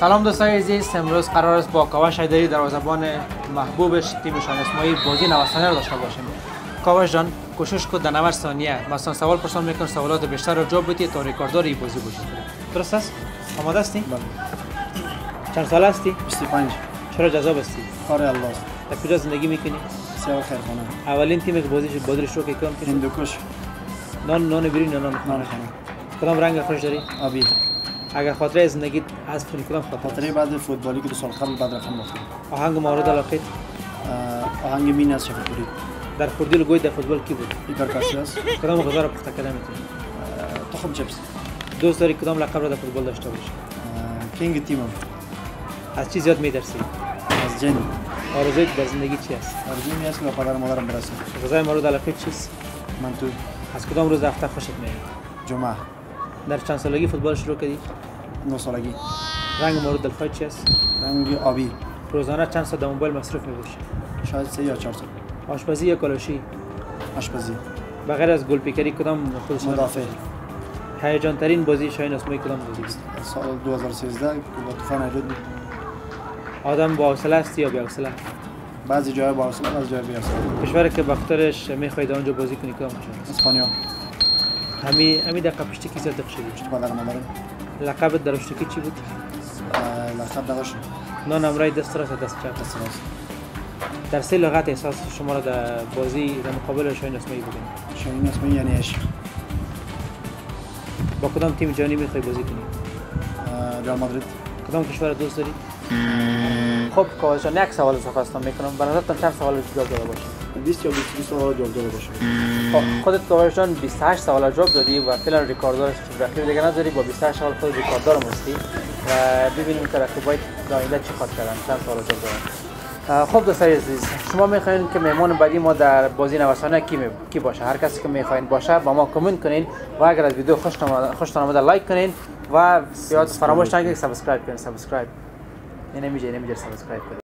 سلام دوستای عزیز، امروز قرار است با کاوش حیدری دروازه‌بان محبوبش تیم شاهین اسماعیل بازی نوسانه را داشته باشیم. کاوش جان کوشش کن در 90 ثانیه مثلا سوال پرسان میکنم، سوالات بیشتر را جواب بدی تا ریکارددار این بازی باشی. درست است؟ آماده هستی؟ بله. چند سال هستی؟ 25. چرا جذاب هستی؟ کار الله است. در کجا زندگی میکنی؟ سیاه خیرخانه. اولین تیمی که بازیش رو که کم کردن هندوکش. نان بیرون نان خانه. کدام رنگ خوش داری؟ آبی. اگر خاطره زندگی از فیلم خاطره بعد فوتبالی که دو سال قبل بعد رقم افتاد. آهنگ مورد علاقه آهنگ مین از شفیق‌پوری. در خوردیل گوی در فوتبال کی بود؟ ایکار کاشیاس. کدام غذا را پخته کردن میتونی؟ تخم چپس. دوست داری کدام لقب را در فوتبال داشته باشی؟ کینگ تیمم. از چی زیاد می‌ترسی؟ از جن. آرزوی در زندگی چی است؟ آرزوی من است که پدر مادرم برسم. غذای مورد علاقه چیست؟ منتو. از کدام روز هفته خوشت میاد؟ جمعه. در چند سالگی فوتبال شروع کردی؟ 9 سالگی. رنگ مورد دلخواه چی است؟ رنگ آبی. روزانه چند ساعت در موبایل مصرف می‌باشی؟ شاید 3 یا 4 ساعت. آشپزی یا کالاشی؟ آشپزی. بغیر از گل پیکری کدام خصوص مدافع؟ هیجان ترین بازی شاهین اسماعیل کدام بازی است؟ سال 2013 با طوفان ایران. آدم با حوصله است یا بی حوصله؟ بعضی جای با حوصله، بعضی جای بی حوصله. کشوری که با خاطرش می‌خواید آنجا بازی کنی کدام است؟ اسپانیا. همی دقیقه پیشتی کی صدق شدی؟ چطور پدر مادرم. لقبت در اشتکی چی بود؟ لقب نداشتم. نان امرای دست راست دست چپ دست راست. در سه لغت احساس شما را در بازی در مقابل شاهین اسماعیلی بودیم. شاهین اسماعیلی یعنی عشق. با کدام تیم جهانی میخوای بازی کنی؟ رئال مادرید. کدام کشور را دوست داری؟ خب کاوش جان، یک سوال خواستم میکنم، به نظرتان چند سوال جواب داده باشم؟ 20 یا 22 سوال جواب داده باشم. خودت کاوش جان 28 سوال جواب دادی و فعلا ریکارددار رقیب دیگه نداری، با 28 سوال خود ریکارددار هستی و ببینیم که رقیبات داینده چی خواهد کردن، چند سوال جواب دادن. خب دوستان عزیز، شما میخواین که مهمان بعدی ما در بازی نوسانه کی باشه؟ هر کسی که میخواین باشه با ما کامنت کنین و اگر از ویدیو خوشتون اومده لایک کنین و یاد فراموش نکنین سابسکرایب کنین. سابسکرایب نمیشه سابسکرایب کنید.